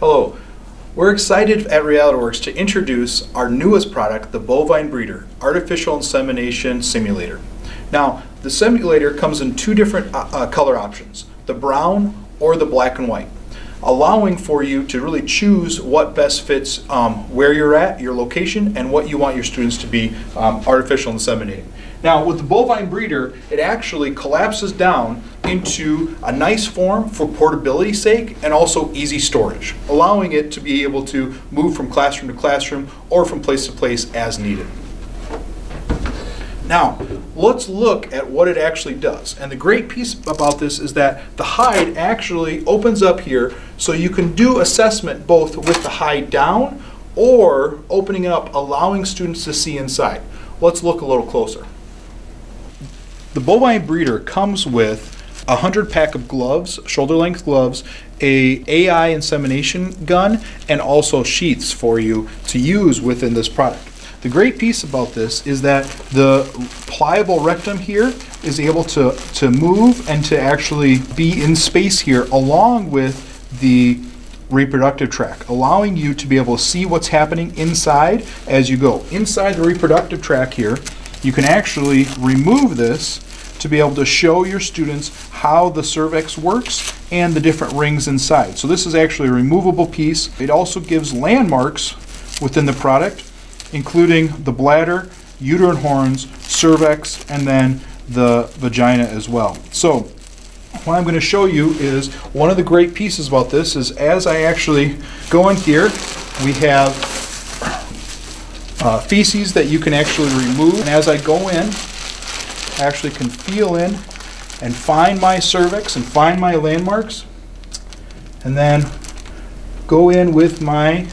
Hello, we're excited at RealityWorks to introduce our newest product, the Bovine Breeder Artificial Insemination Simulator. Now, the simulator comes in two different color options, the brown or the black and white, allowing for you to really choose what best fits where you're at, your location, and what you want your students to be artificial inseminating. Now, with the Bovine Breeder, it actually collapses down into a nice form for portability's sake and also easy storage, allowing it to be able to move from classroom to classroom or from place to place as needed. Now, let's look at what it actually does. And the great piece about this is that the hide actually opens up here so you can do assessment both with the hide down or opening up, allowing students to see inside. Let's look a little closer. The Bovine Breeder comes with a 100-pack of gloves, shoulder-length gloves, an AI insemination gun, and also sheaths for you to use within this product. The great piece about this is that the pliable rectum here is able to move and to actually be in space here along with the reproductive tract, allowing you to be able to see what's happening inside as you go. Inside the reproductive tract here, you can actually remove this to be able to show your students how the cervix works and the different rings inside. So this is actually a removable piece. It also gives landmarks within the product, including the bladder, uterine horns, cervix, and then the vagina as well. So what I'm going to show you is one of the great pieces about this is as I actually go in here, we have feces that you can actually remove. And as I go in, I actually can feel in and find my cervix and find my landmarks, and then go in with my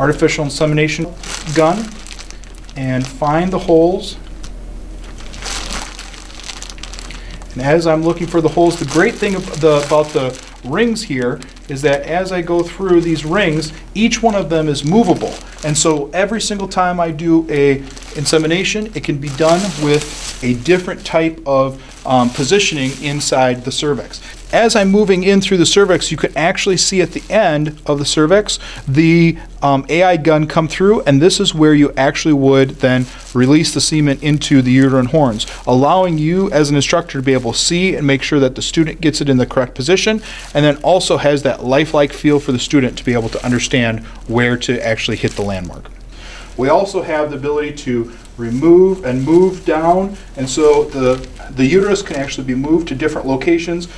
artificial insemination gun and find the holes. And as I'm looking for the holes, the great thing about the rings here is that as I go through these rings, each one of them is movable. And so every single time I do an insemination, it can be done with a different type of positioning inside the cervix. As I'm moving in through the cervix, you can actually see at the end of the cervix the AI gun come through, and this is where you actually would then release the semen into the uterine horns, allowing you as an instructor to be able to see and make sure that the student gets it in the correct position, and then also has that lifelike feel for the student to be able to understand where to actually hit the landmark. We also have the ability to remove and move down, and so the uterus can actually be moved to different locations.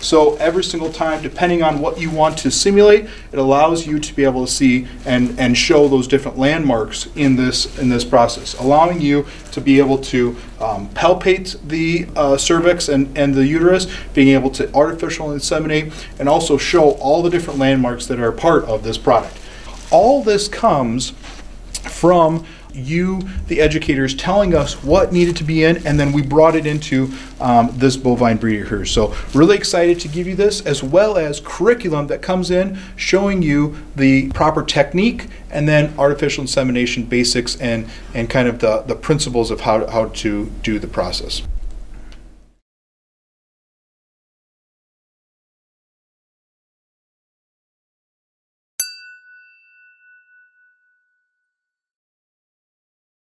So every single time, depending on what you want to simulate, it allows you to be able to see and show those different landmarks in this process, allowing you to be able to palpate the cervix and the uterus, being able to artificial inseminate, and also show all the different landmarks that are part of this product. All this comes from you, the educators, telling us what needed to be in, and then we brought it into this Bovine Breeder here. So really excited to give you this, as well as curriculum that comes in showing you the proper technique and then artificial insemination basics and kind of the principles of how to do the process.